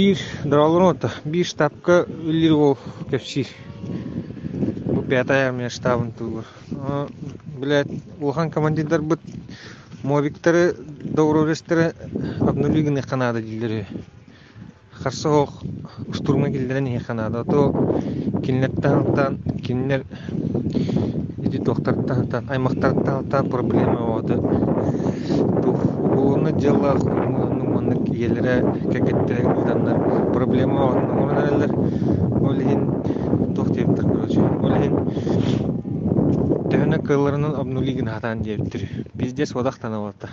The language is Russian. Bir dağılırdı. Bir ştabka bilir ol köpçi. Bu пятая меня штабын тулы. Блять, улхан командирдар бит мобиктары доурулестери обнулигине канада дилдери. Харсоқ штурма келдерени канада. То киннеттан, киннер иди доктортан, аймактартан проблема болды. Тух, улны жаллар еллере кекеттерин адамдар проблема оңонарлар олин токтептер көрөчү олин төнөк кылларынын обнулигин хатан дептир бизде содактанып атты.